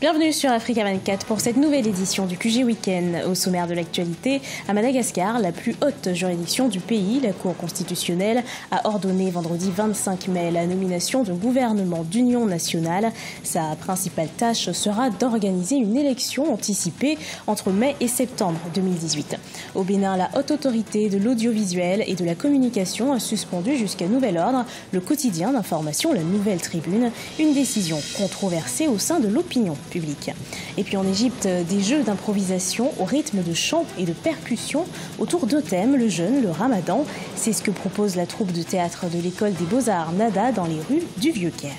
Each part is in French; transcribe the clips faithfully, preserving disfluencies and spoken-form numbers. Bienvenue sur Africa vingt-quatre pour cette nouvelle édition du Q G Week-end. Au sommaire de l'actualité, à Madagascar, la plus haute juridiction du pays, la Cour constitutionnelle, a ordonné vendredi vingt-cinq mai la nomination d'un gouvernement d'union nationale. Sa principale tâche sera d'organiser une élection anticipée entre mai et septembre deux mille dix-huit. Au Bénin, la Haute Autorité de l'Audiovisuel et de la Communication a suspendu jusqu'à nouvel ordre le quotidien d'information La Nouvelle Tribune, une décision controversée au sein de l'opinion public. Et puis en Égypte, des jeux d'improvisation au rythme de chants et de percussions autour d'un thème, le jeûne, le ramadan. C'est ce que propose la troupe de théâtre de l'école des beaux-arts Nahda dans les rues du Vieux-Caire.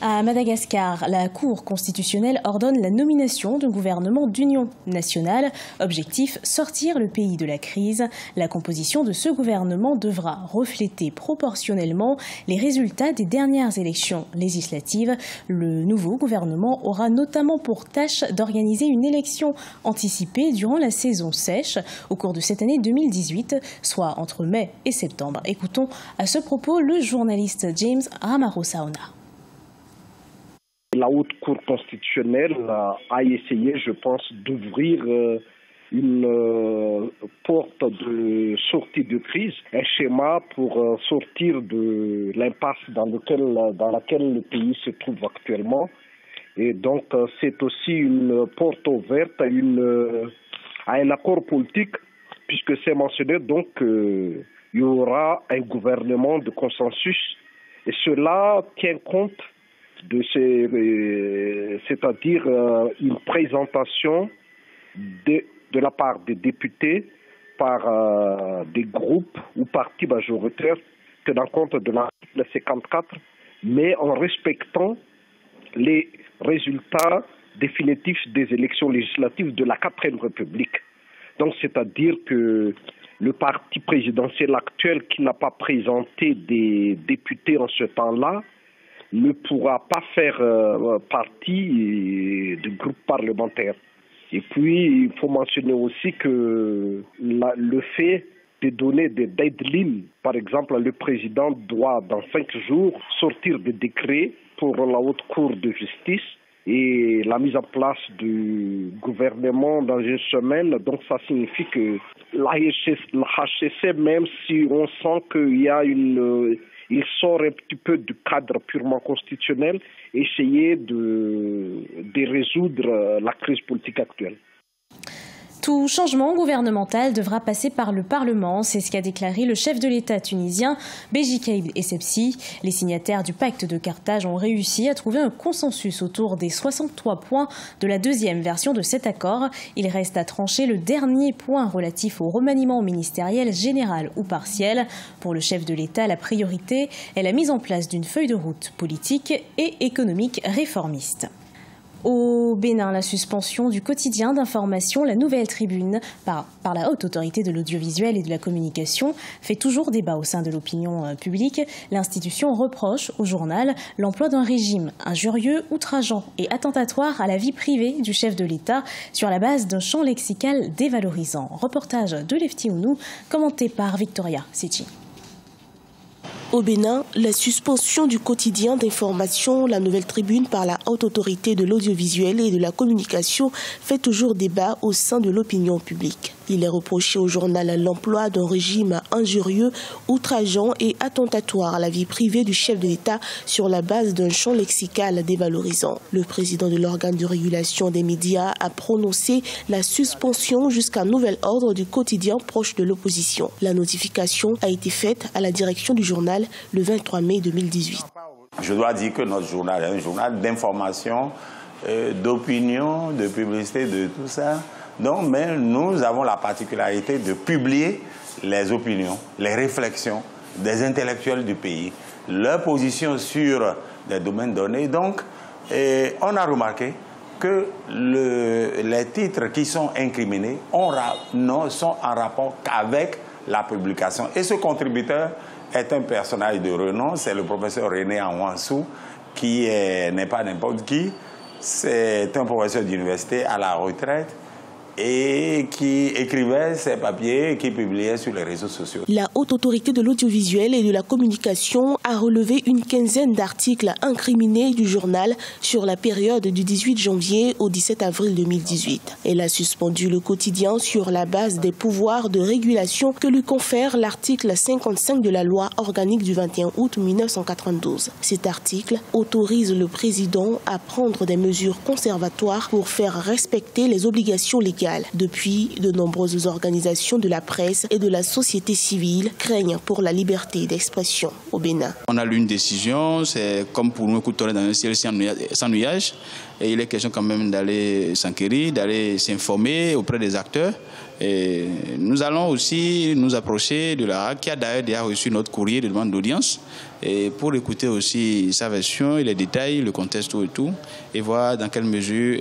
À Madagascar, la Cour constitutionnelle ordonne la nomination d'un gouvernement d'union nationale. Objectif, sortir le pays de la crise. La composition de ce gouvernement devra refléter proportionnellement les résultats des dernières élections législatives. Le nouveau gouvernement aura notamment pour tâche d'organiser une élection anticipée durant la saison sèche au cours de cette année deux mille dix-huit, soit entre mai et septembre. Écoutons à ce propos le journaliste James Ramarosaona. La haute cour constitutionnelle a essayé, je pense, d'ouvrir une porte de sortie de crise, un schéma pour sortir de l'impasse dans, dans laquelle le pays se trouve actuellement. Et donc, c'est aussi une porte ouverte à, une, à un accord politique, puisque c'est mentionné donc qu'il y aura un gouvernement de consensus. Et cela tient compte de ces, c'est-à-dire une présentation de, de la part des députés par des groupes ou partis majoritaires tenant compte de l'article cinquante-quatre, mais en respectant les résultats définitifs des élections législatives de la quatrième République. Donc, c'est-à-dire que le parti présidentiel actuel qui n'a pas présenté des députés en ce temps-là ne pourra pas faire euh, partie du groupe parlementaire. Et puis, il faut mentionner aussi que la, le fait de donner des deadlines, par exemple, le président doit, dans cinq jours, sortir des décrets pour la haute cour de justice et la mise en place du gouvernement dans une semaine. Donc, ça signifie que la H C C, même si on sent qu'il y a une... Euh, Il sort un petit peu du cadre purement constitutionnel, essayer de, de résoudre la crise politique actuelle. Tout changement gouvernemental devra passer par le Parlement, c'est ce qu'a déclaré le chef de l'État tunisien, Beji Caid Essebsi. Les signataires du pacte de Carthage ont réussi à trouver un consensus autour des soixante-trois points de la deuxième version de cet accord. Il reste à trancher le dernier point relatif au remaniement ministériel général ou partiel. Pour le chef de l'État, la priorité est la mise en place d'une feuille de route politique et économique réformiste. Au Bénin, la suspension du quotidien d'information La Nouvelle Tribune par, par la Haute Autorité de l'Audiovisuel et de la Communication fait toujours débat au sein de l'opinion publique. L'institution reproche au journal l'emploi d'un régime injurieux, outrageant et attentatoire à la vie privée du chef de l'État sur la base d'un champ lexical dévalorisant. Reportage de Lefty Hounou, commenté par Victoria Sitchin. Au Bénin, la suspension du quotidien d'information La Nouvelle Tribune par la Haute Autorité de l'Audiovisuel et de la Communication fait toujours débat au sein de l'opinion publique. Il est reproché au journal l'emploi d'un régime injurieux, outrageant et attentatoire à la vie privée du chef de l'État sur la base d'un champ lexical dévalorisant. Le président de l'organe de régulation des médias a prononcé la suspension jusqu'à nouvel ordre du quotidien proche de l'opposition. La notification a été faite à la direction du journal le vingt-trois mai deux mille dix-huit. Je dois dire que notre journal est un journal d'information, euh, d'opinion, de publicité, de tout ça. Non, mais nous avons la particularité de publier les opinions, les réflexions des intellectuels du pays, leur position sur des domaines donnés. Donc, et on a remarqué que le, les titres qui sont incriminés ont, non, sont en rapport qu'avec la publication. Et ce contributeur est un personnage de renom, c'est le professeur René Anwansou, qui n'est pas n'importe qui, c'est un professeur d'université à la retraite, et qui écrivait ses papiers et qui publiait sur les réseaux sociaux. La Haute Autorité de l'Audiovisuel et de la Communication a relevé une quinzaine d'articles incriminés du journal sur la période du dix-huit janvier au dix-sept avril deux mille dix-huit. Elle a suspendu le quotidien sur la base des pouvoirs de régulation que lui confère l'article cinquante-cinq de la loi organique du vingt et un août mille neuf cent quatre-vingt-douze. Cet article autorise le président à prendre des mesures conservatoires pour faire respecter les obligations légales. Depuis, de nombreuses organisations de la presse et de la société civile craignent pour la liberté d'expression au Bénin. On a lu une décision, c'est comme pour nous couteau dans un ciel sans nuage. Et il est question quand même d'aller s'enquérir, d'aller s'informer auprès des acteurs. Et nous allons aussi nous approcher de la H A A C, qui a d'ailleurs déjà reçu notre courrier de demande d'audience, pour écouter aussi sa version et les détails, le contexte, tout et tout, et voir dans quelle mesure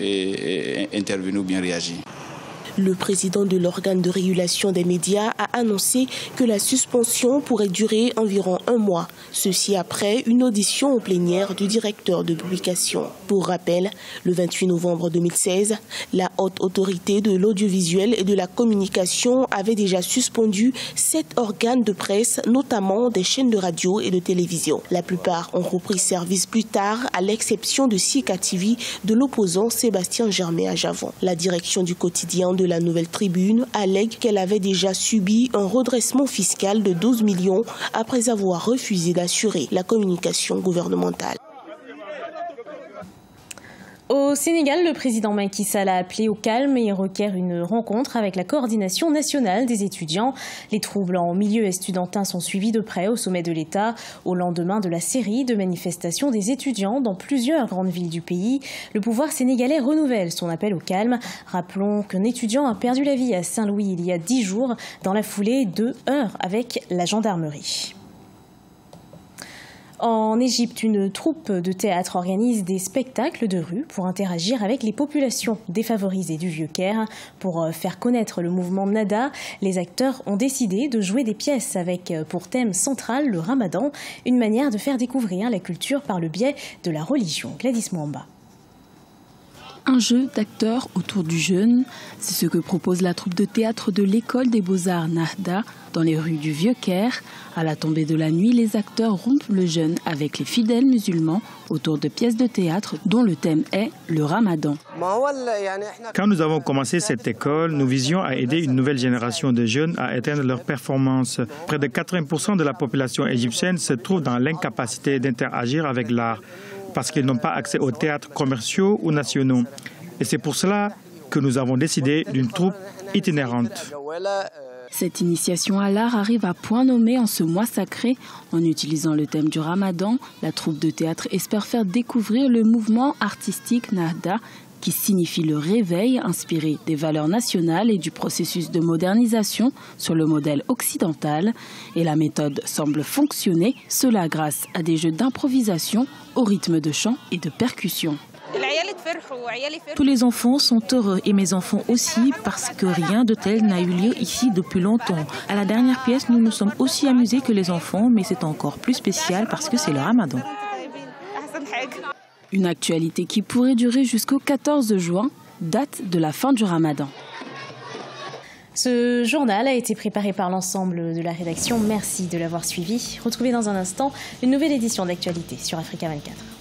intervenir ou bien réagir. Le président de l'organe de régulation des médias a annoncé que la suspension pourrait durer environ un mois. Ceci après une audition en plénière du directeur de publication. Pour rappel, le vingt-huit novembre deux mille seize, la Haute Autorité de l'Audiovisuel et de la Communication avait déjà suspendu sept organes de presse, notamment des chaînes de radio et de télévision. La plupart ont repris service plus tard, à l'exception de Sika T V de l'opposant Sébastien Germain Ajavon. La direction du quotidien de La Nouvelle Tribune allègue qu'elle avait déjà subi un redressement fiscal de douze millions après avoir refusé d'assurer la communication gouvernementale. Au Sénégal, le président Macky Sall a appelé au calme et requiert une rencontre avec la coordination nationale des étudiants. Les troubles en milieu estudiantin sont suivis de près au sommet de l'État, au lendemain de la série de manifestations des étudiants dans plusieurs grandes villes du pays. Le pouvoir sénégalais renouvelle son appel au calme. Rappelons qu'un étudiant a perdu la vie à Saint-Louis il y a dix jours, dans la foulée de heurts avec la gendarmerie. En Égypte, une troupe de théâtre organise des spectacles de rue pour interagir avec les populations défavorisées du Vieux-Caire. Pour faire connaître le mouvement Nahda, les acteurs ont décidé de jouer des pièces avec pour thème central le ramadan, une manière de faire découvrir la culture par le biais de la religion. Gladys Mouamba. Un jeu d'acteurs autour du jeûne, c'est ce que propose la troupe de théâtre de l'école des beaux-arts Nahda dans les rues du Vieux-Caire. À la tombée de la nuit, les acteurs rompent le jeûne avec les fidèles musulmans autour de pièces de théâtre dont le thème est le ramadan. Quand nous avons commencé cette école, nous visions à aider une nouvelle génération de jeunes à atteindre leurs performances. Près de quatre-vingts pour cent de la population égyptienne se trouve dans l'incapacité d'interagir avec l'art, parce qu'ils n'ont pas accès aux théâtres commerciaux ou nationaux. Et c'est pour cela que nous avons décidé d'une troupe itinérante. Cette initiation à l'art arrive à point nommé en ce mois sacré. En utilisant le thème du ramadan, la troupe de théâtre espère faire découvrir le mouvement artistique Nahda, qui signifie le réveil, inspiré des valeurs nationales et du processus de modernisation sur le modèle occidental. Et la méthode semble fonctionner, cela grâce à des jeux d'improvisation au rythme de chant et de percussion. Tous les enfants sont heureux et mes enfants aussi, parce que rien de tel n'a eu lieu ici depuis longtemps. À la dernière pièce, nous nous sommes aussi amusés que les enfants, mais c'est encore plus spécial parce que c'est le ramadan. Une actualité qui pourrait durer jusqu'au quatorze juin, date de la fin du ramadan. Ce journal a été préparé par l'ensemble de la rédaction. Merci de l'avoir suivi. Retrouvez dans un instant une nouvelle édition d'actualité sur Africa vingt-quatre.